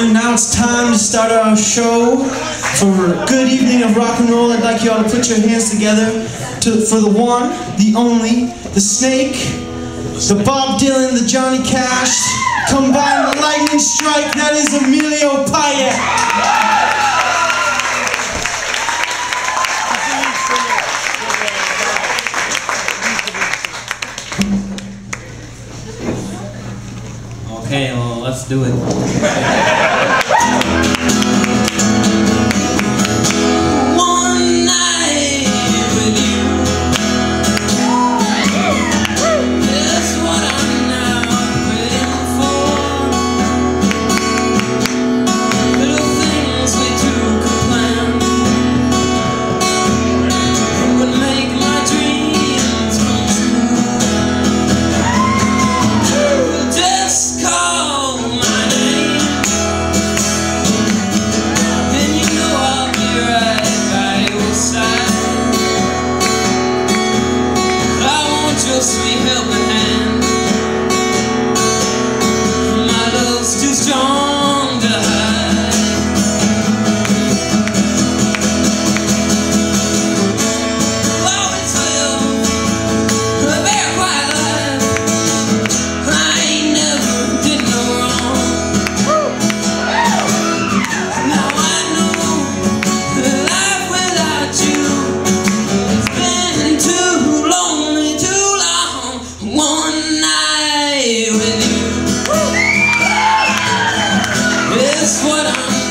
gentlemen, now it's time to start our show. For a good evening of rock and roll, I'd like you all to put your hands together for the one, the only, the Snake, the Bob Dylan, the Johnny Cash, combined the lightning strike, that is Emilio Pyette. Okay, well, let's do it. One night with you, that's what I'm now waiting for. Little things we two could plan would make my dreams come true. Just call sweet helping hand. My love's too strong to hide. Oh, it's real, a very quiet life. I ain't never did no wrong. Now I know the life without you has been too lonely to. One night with you, it's what I'm